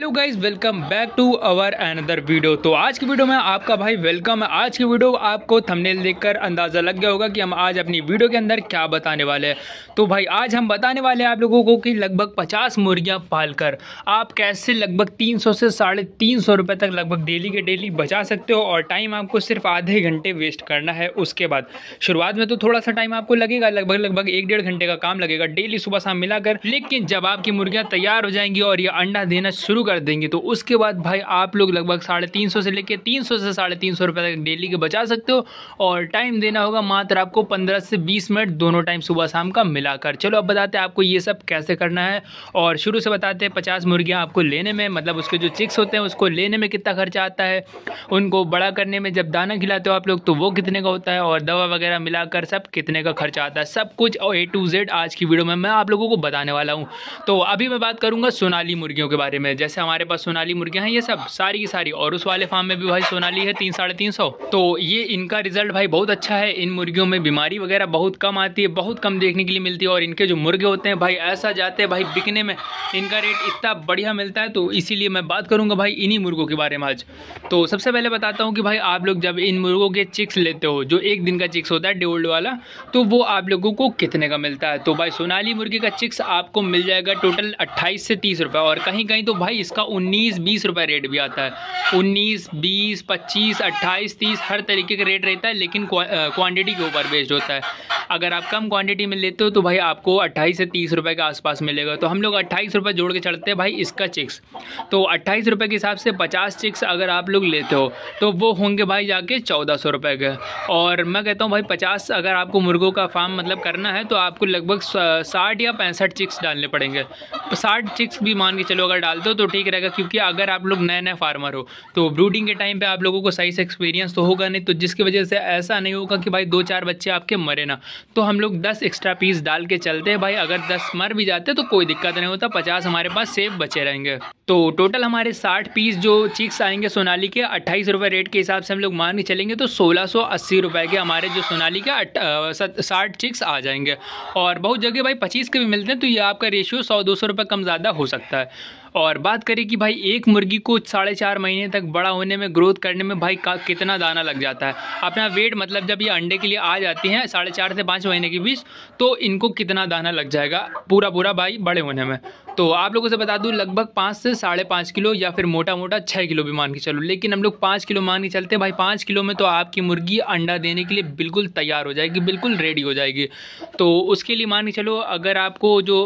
Hello guys welcome back to our another video. तो आज की वीडियो में आपका भाई वेलकम है। आज की वीडियो आपको थंबनेल देखकर अंदाज़ा लग गया होगा कि हम आज अपनी वीडियो के अंदर क्या बताने वाले हैं। तो भाई आज हम बताने वाले हैं आप लोगों को कि लगभग 50 मुर्गियां पालकर आप कैसे लगभग 300 से 350 रुपये तक लगभग डेली के डेली बचा सकते हो, और टाइम आपको सिर्फ आधे घंटे वेस्ट करना है। उसके बाद शुरुआत में तो थोड़ा सा टाइम आपको लगेगा, लगभग 1-1.5 घंटे का काम लगेगा डेली सुबह शाम मिलाकर। लेकिन जब आपकी मुर्गियाँ तैयार हो जाएंगी और ये अंडा देना शुरू कर देंगे तो उसके बाद भाई आप लोग लगभग 350 से लेके 300 से 350 रुपए तक डेली के बचा सकते हो, और टाइम देना होगा मात्र आपको 15 से 20 मिनट दोनों टाइम सुबह शाम का मिलाकर। चलो अब बताते हैं आपको ये सब कैसे करना है, और शुरू से बताते हैं 50 मुर्गियां आपको लेने में, मतलब उसके जो चिक्स होते हैं उसको लेने में कितना खर्चा आता है, उनको बड़ा करने में जब दाना खिलाते हो आप लोग तो वो कितने का होता है, और दवा वगैरह मिलाकर सब कितने का खर्चा आता है। सब कुछ A to Z आज की वीडियो में मैं आप लोगों को बताने वाला हूँ। तो अभी मैं बात करूँगा सोनाली मुर्गियों के बारे में। जैसे हमारे पास सोनाली मुर्गियां हैं ये सब सारी की सारी, और उस वाले फार्म में भी भाई सोनाली है 300-350। तो ये इनका रिजल्ट भाई बहुत अच्छा है। इन मुर्गियों में बीमारी वगैरह बहुत कम आती है, बहुत कम देखने के लिए मिलती है, और इनके जो मुर्गे होते हैं भाई ऐसा जाते हैं भाई बिकने में, इनका रेट इतना बढ़िया मिलता है। तो इसीलिए मैं बात करूँगा भाई इन्हीं मुर्गों के बारे में आज। तो सबसे पहले बताता हूँ कि भाई आप लोग जब इन मुर्गों के चिक्स लेते हो, जो एक दिन का चिक्स होता है डे ओल्ड वाला, तो वो आप लोगों को कितने का मिलता है। तो भाई सोनाली मुर्गी का चिक्स आपको मिल जाएगा टोटल 28 से 30 रुपये, और कहीं कहीं तो भाई इसका 19-20 रुपये रेट भी आता है। 19, 20, 25, 28, 30 हर तरीके का रेट रहता है, लेकिन क्वांटिटी के ऊपर बेस्ड होता है। अगर आप कम क्वांटिटी में लेते हो तो भाई आपको 28 से 30 रुपये के आसपास मिलेगा। तो हम लोग 28 रुपये जोड़ के चलते हैं भाई इसका चिक्स। तो 28 रुपये के हिसाब से 50 चिक्स अगर आप लोग लेते हो तो वो होंगे भाई जाके 1400 रुपये के। और मैं कहता हूँ भाई 50 अगर आपको मुर्गों का फार्म मतलब करना है तो आपको लगभग 60 या 65 चिक्स डालने पड़ेंगे। 60 चिक्स भी मान के चलो अगर डालते हो तो ठीक रहेगा, क्योंकि अगर आप लोग नए नए फार्मर हो तो ब्रूडिंग के टाइम पे आप लोगों को सही से एक्सपीरियंस तो होगा नहीं, तो जिसकी वजह से ऐसा नहीं होगा कि भाई 2-4 बच्चे आपके मरे ना। तो हम लोग 10 एक्स्ट्रा पीस डाल के चलते हैं भाई, अगर 10 मर भी जाते तो कोई दिक्कत नहीं होता, 50 हमारे पास सेफ बचे रहेंगे। तो टोटल हमारे 60 पीस जो चिक्स आएंगे सोनाली के 28 रुपये रेट के हिसाब से हम लोग मान के चलेंगे तो 1680 रुपये के हमारे जो सोनाली के 60 चिक्स आ जाएंगे। और बहुत जगह भाई 25 के भी मिलते हैं, तो ये आपका रेशियो 100-200 रुपये कम ज़्यादा हो सकता है। और बात करें कि भाई एक मुर्गी को 4.5 महीने तक बड़ा होने में, ग्रोथ करने में भाई कितना दाना लग जाता है, अपना वेट मतलब जब ये अंडे के लिए आ जाती हैं 4.5 से 5 महीने के बीच, तो इनको कितना दाना लग जाएगा पूरा भाई बड़े होने में। तो आप लोगों से बता दूं लगभग 5 से 5.5 किलो या फिर मोटा 6 किलो भी मान के चलो, लेकिन हम लोग 5 किलो मान के चलते भाई। 5 किलो में तो आपकी मुर्गी अंडा देने के लिए बिल्कुल तैयार हो जाएगी, बिल्कुल रेडी हो जाएगी। तो उसके लिए मान के चलो अगर आपको जो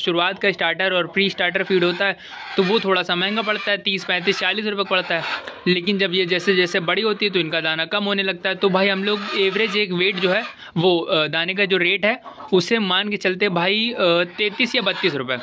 शुरुआत का स्टार्टर और प्री स्टार्टर फीड होता है तो वो थोड़ा सा महंगा पड़ता है, 30, 35, 40 रुपये पड़ता है। लेकिन जब ये जैसे जैसे बड़ी होती है तो इनका दाना कम होने लगता है। तो भाई हम लोग एवरेज एक वेट जो है वो दाने का जो रेट है उसे मान के चलते भाई 33 या 32 रुपये।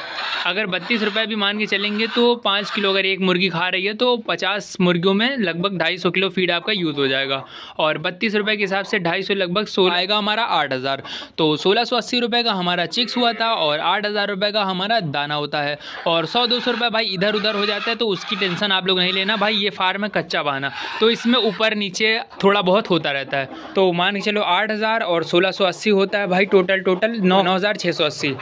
अगर 32 रुपये भी मान के चलेंगे तो 5 किलो अगर एक मुर्गी खा रही है तो 50 मुर्गियों में लगभग 250 किलो फीड आपका यूज़ हो जाएगा, और 32 रुपये के हिसाब से 250 लगभग 16 आएगा हमारा 8,000। तो 1680 रुपये का हमारा चिक्स हुआ था, और 8,000 रुपये का हमारा दाना होता है, और 100-200 रुपये भाई इधर उधर हो जाता है। तो उसकी टेंशन आप लोग नहीं लेना भाई, ये फार्म है कच्चा बहाना, तो इसमें ऊपर नीचे थोड़ा बहुत होता रहता है। तो मान के चलो 8,000 और 1680 होता है भाई टोटल 9,680।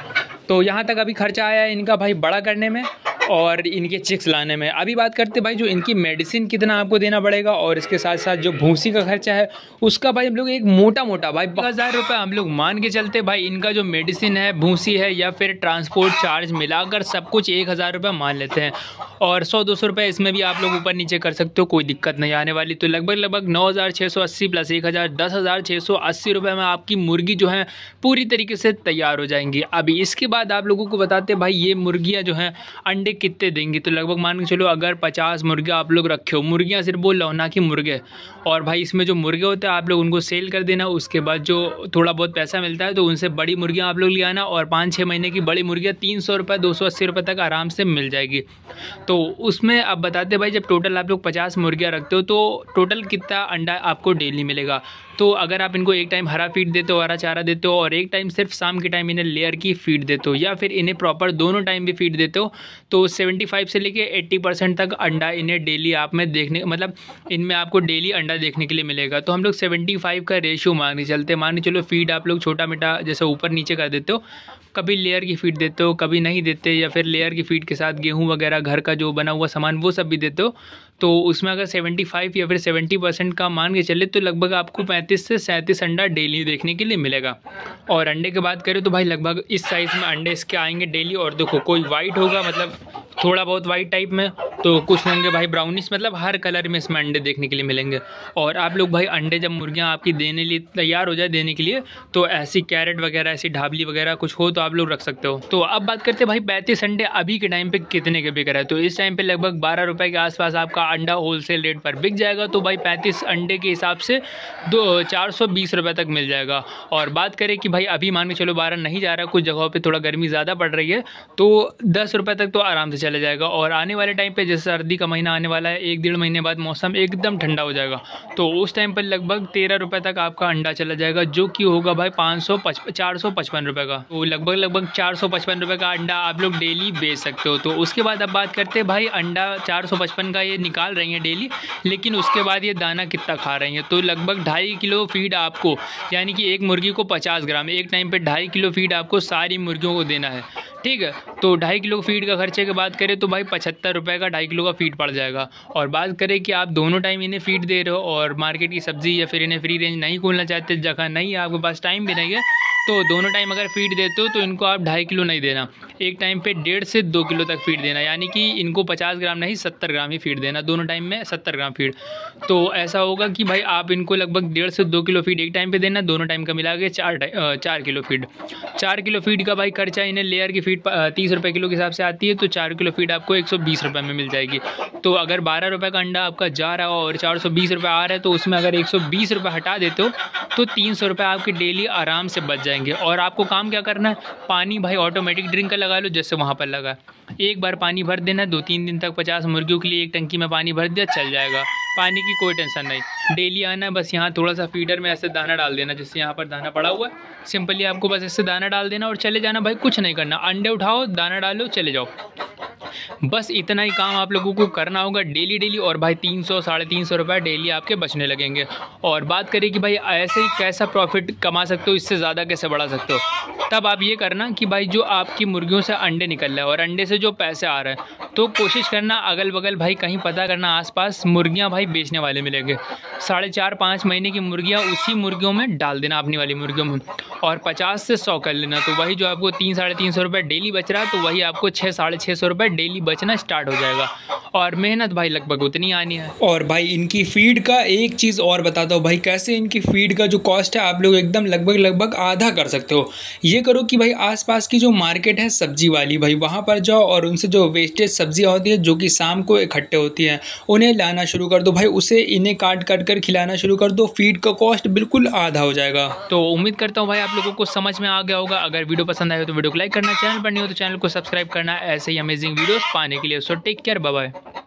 तो यहाँ तक अभी खर्चा आया है इनका भाई बड़ा करने में और इनके चिक्स लाने में। अभी बात करते हैं भाई जो इनकी मेडिसिन कितना आपको देना पड़ेगा, और इसके साथ साथ जो भूसी का खर्चा है उसका भाई हम लोग एक मोटा भाई 5000 रुपये हम लोग मान के चलते भाई। इनका जो मेडिसिन है, भूसी है या फिर ट्रांसपोर्ट चार्ज मिलाकर सब कुछ 1000 रुपये मान लेते हैं, और 100-200 रुपये इसमें भी आप लोग ऊपर नीचे कर सकते हो, कोई दिक्कत नहीं आने वाली। तो लगभग 9,680 प्लस 1000 10,680 रुपये में आपकी मुर्गी जो है पूरी तरीके से तैयार हो जाएंगी। अभी इसके बाद आप लोगों को बताते भाई ये मुर्गियाँ जो हैं अंडे कितने देंगी। तो लगभग मान के चलो अगर 50 मुर्गे आप लोग रखे हो, मुर्गियाँ सिर्फ वो लौना की मुर्गे, और भाई इसमें जो मुर्गे होते हैं आप लोग उनको सेल कर देना। उसके बाद जो थोड़ा बहुत पैसा मिलता है तो उनसे बड़ी मुर्गियाँ आप लोग ले आना, और 5-6 महीने की बड़ी मुर्गियाँ 300 रुपये 280 रुपये तक आराम से मिल जाएगी। तो उसमें आप बताते भाई जब टोटल आप लोग 50 मुर्गियाँ रखते हो तो टोटल कितना अंडा आपको डेली मिलेगा। तो अगर आप इनको एक टाइम हरा फीड देते हो, हरा चारा देते हो, और एक टाइम सिर्फ शाम के टाइम इन्हें लेयर की फीड देते हो, या फिर इन्हें प्रॉपर दोनों टाइम भी फीड देते हो, तो 75 से लेके 80% तक अंडा इन्हें डेली आप में देखने, मतलब इनमें आपको डेली अंडा देखने के लिए मिलेगा। तो हम लोग 75 का रेशियो मान के चलते, मान के चलो फीड आप लोग छोटा मोटा जैसे ऊपर नीचे कर देते हो, कभी लेयर की फीड देते हो, कभी नहीं देते, या फिर लेयर की फीड के साथ गेहूँ वगैरह घर का जो बना हुआ सामान वो सब भी देते हो, तो उसमें अगर 75 या फिर 70% का मान के चले तो लगभग आपको 35 से 37 अंडा डेली देखने के लिए मिलेगा। और अंडे की बात करें तो भाई लगभग इस साइज़ में अंडे इसके आएंगे डेली। और देखो कोई वाइट होगा, मतलब थोड़ा बहुत वाइट टाइप में, तो कुछ होंगे भाई ब्राउनिश, मतलब हर कलर में इसमें अंडे देखने के लिए मिलेंगे। और आप लोग भाई अंडे जब मुर्गियां आपकी देने लिए तैयार हो जाए देने के लिए, तो ऐसी कैरेट वगैरह, ऐसी ढाबली वगैरह कुछ हो तो आप लोग रख सकते हो। तो अब बात करते हैं भाई 35 अंडे अभी के टाइम पे कितने के बिक रहा है। तो इस टाइम पे लगभग 12 रुपये के आसपास आपका अंडा होलसेल रेट पर बिक जाएगा। तो भाई 35 अंडे के हिसाब से 420 रुपये तक मिल जाएगा। और बात करें कि भाई अभी मान के चलो 12 नहीं जा रहा, कुछ जगहों पर थोड़ा गर्मी ज़्यादा पड़ रही है, तो 10 रुपये तक तो आराम से चला जाएगा। और आने वाले टाइम पे जैसे सर्दी का महीना आने वाला है, एक डेढ़ महीने बाद मौसम एकदम ठंडा हो जाएगा, तो उस टाइम पर लगभग 13 रुपये तक आपका अंडा चला जाएगा, जो कि होगा भाई 455 रुपये का। तो लगभग 455 रुपये का अंडा आप लोग डेली बेच सकते हो। तो उसके बाद अब बात करते हैं भाई अंडा 455 का ये निकाल रही है डेली, लेकिन उसके बाद ये दाना कितना खा रही है। तो लगभग 2.5 किलो फीड आपको, यानी कि एक मुर्गी को 50 ग्राम, एक टाइम पर 2.5 किलो फीड आपको सारी मुर्गियों को देना है, ठीक है। तो 2.5 किलो फीड का खर्चे की बात करें तो भाई 75 रुपये का 2.5 किलो का फीड पड़ जाएगा। और बात करें कि आप दोनों टाइम इन्हें फीड दे रहे हो, और मार्केट की सब्ज़ी या फिर इन्हें फ्री रेंज नहीं खोलना चाहते, जगह नहीं है आपके पास, टाइम भी नहीं है, तो दोनों टाइम अगर फीड देते हो तो इनको आप 2.5 किलो नहीं देना, एक टाइम पे 1.5 से 2 किलो तक फीड देना, यानी कि इनको 50 ग्राम नहीं 70 ग्राम ही फीड देना, दोनों टाइम में 70 ग्राम फीड। तो ऐसा होगा कि भाई आप इनको लगभग 1.5 से 2 किलो फीड एक टाइम पे देना, दोनों टाइम का मिला के 4 किलो फीड। 4 किलो फीड का भाई खर्चा, इन्हें लेयर की फीड 30 रुपये किलो के हिसाब से आती है, तो 4 किलो फीड आपको 120 रुपये में मिल जाएगी। तो अगर 12 रुपये का अंडा आपका जा रहा हो और 420 रुपये आ रहा है, तो उसमें अगर 120 रुपये हटा देते हो तो 300 रुपये आपके डेली आराम से बच जाएंगे। और आपको काम क्या करना है, पानी भाई ऑटोमेटिक ड्रिंक लगा लो जैसे वहाँ पर लगा, एक बार पानी भर देना, 2-3 दिन तक 50 मुर्गियों के लिए एक टंकी में पानी भर दिया, चल जाएगा, पानी की कोई टेंशन नहीं। डेली आना, बस यहाँ थोड़ा सा फीडर में ऐसे दाना डाल देना, जैसे यहाँ पर दाना पड़ा हुआ है, सिंपली आपको बस ऐसे दाना डाल देना और चले जाना, भाई कुछ नहीं करना, अंडे उठाओ, दाना डालो, चले जाओ, बस इतना ही काम आप लोगों को करना होगा डेली। और भाई 300-350 रुपये डेली आपके बचने लगेंगे। और बात करें कि भाई ऐसे ही कैसा प्रॉफिट कमा सकते हो, इससे ज़्यादा कैसे बढ़ा सकते हो, तब आप ये करना कि भाई जो आपकी मुर्गियों से अंडे निकल रहे हैं और अंडे से जो पैसे आ रहे हैं, तो कोशिश करना अगल बगल भाई कहीं पता करना, आसपास मुर्गियाँ भाई बेचने वाले मिलेंगे, 4.5-5 महीने की मुर्गियाँ उसी मुर्गियों में डाल देना अपनी वाली मुर्गियों में, और 50 से 100 कर लेना। तो वही जो आपको 300-350 रुपये डेली बच रहा है, तो वही आपको 600-650 रुपये डेली बचना स्टार्ट हो जाएगा। और मेहनत भाई लगभग उतनी आनी है। और भाई इनकी फीड का एक चीज़ और बताता हूँ भाई, कैसे इनकी फीड का जो कॉस्ट है आप लोग एकदम लगभग आधा कर सकते हो। ये करो कि भाई आसपास की जो मार्केट है सब्जी वाली, भाई वहाँ पर जाओ और उनसे जो वेस्टेज सब्जियाँ होती है जो कि शाम को इकट्ठे होती हैं, उन्हें लाना शुरू कर दो भाई, उसे इन्हें काट कर खिलाना शुरू कर दो, फीड का कॉस्ट बिल्कुल आधा हो जाएगा। तो उम्मीद करता हूँ भाई आप लोगों को समझ में आ गया होगा। अगर वीडियो पसंद आए हो तो वीडियो को लाइक करना, चैनल पर नहीं हो तो चैनल को सब्सक्राइब करना, ऐसे ही अमेजिंग वीडियोस पाने के लिए। So take care, bye bye.